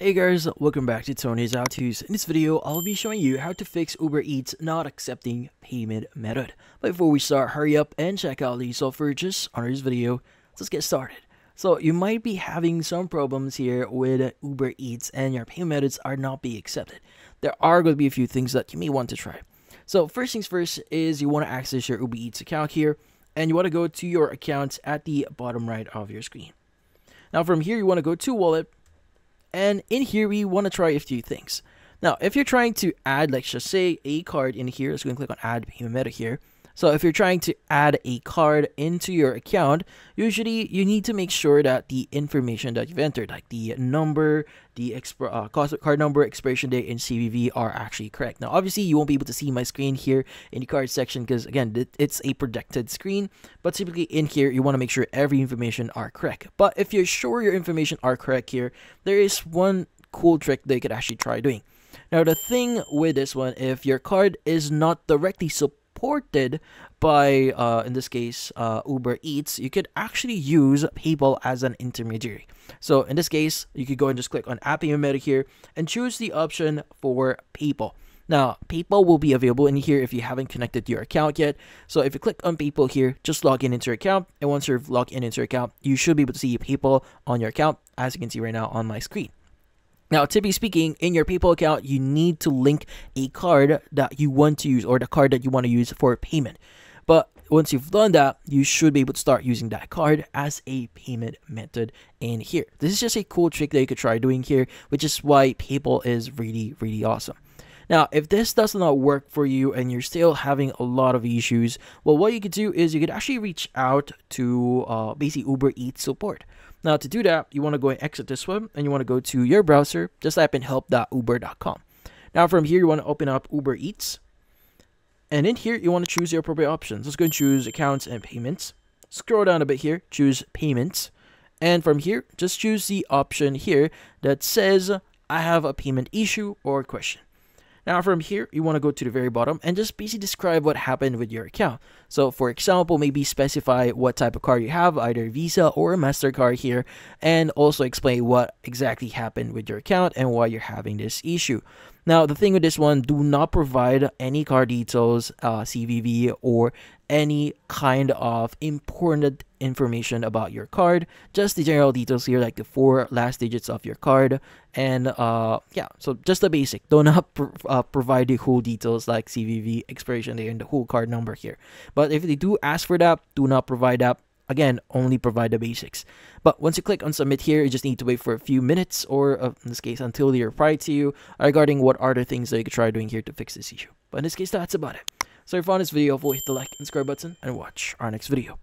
Hey guys, welcome back to Tony's How Tos. In this video, I'll be showing you how to fix Uber Eats not accepting payment method. But before we start, hurry up and check out the software just under this video. Let's get started. So you might be having some problems here with Uber Eats and your payment methods are not being accepted. There are going to be a few things that you may want to try. So first things first is you want to access your Uber Eats account here, and you want to go to your account at the bottom right of your screen. Now from here, you want to go to wallet. And in here, we want to try a few things. Now, if you're trying to add, like, just say a card in here, so we can click on add payment method here. So if you're trying to add a card into your account, usually you need to make sure that the information that you've entered, like the number, the card number, expiration date, and CVV are actually correct. Now, obviously, you won't be able to see my screen here in the card section because, again, it's a protected screen. But typically in here, you want to make sure every information are correct. But if you're sure your information are correct here, there is one cool trick that you could actually try doing. Now, the thing with this one, if your card is not directly supported by, in this case, Uber Eats, you could actually use PayPal as an intermediary. So in this case, you could go and just click on App Payment Method here and choose the option for PayPal. Now, PayPal will be available in here if you haven't connected your account yet. So if you click on PayPal here, just log in into your account. And once you're logged in into your account, you should be able to see PayPal on your account, as you can see right now on my screen. Now, typically speaking, in your PayPal account, you need to link a card that you want to use or the card that you want to use for payment. But once you've done that, you should be able to start using that card as a payment method in here. This is just a cool trick that you could try doing here, which is why PayPal is really, really awesome. Now, if this does not work for you and you're still having a lot of issues, well, what you could do is you could actually reach out to basically Uber Eats support. Now, to do that, you want to go and exit this one, and you want to go to your browser. Just type in help.uber.com. Now, from here, you want to open up Uber Eats. And in here, you want to choose your appropriate options. Let's go and choose accounts and payments. Scroll down a bit here, choose payments. And from here, just choose the option here that says, I have a payment issue or question. Now, from here, you want to go to the very bottom and just basically describe what happened with your account. So, for example, maybe specify what type of card you have, either Visa or MasterCard here, and also explain what exactly happened with your account and why you're having this issue. Now, the thing with this one, do not provide any card details, CVV, or any kind of important information about your card. Just the general details here, like the 4 last digits of your card, and yeah, so just the basic. Do not provide the whole details like CVV, expiration date, and the whole card number here. But if they do ask for that, do not provide that. Again, only provide the basics. But once you click on submit here, you just need to wait for a few minutes, or in this case, until they reply to you regarding what are the things that you could try doing here to fix this issue. But in this case, that's about it. So if you found this video helpful, hit the like and subscribe button and watch our next video.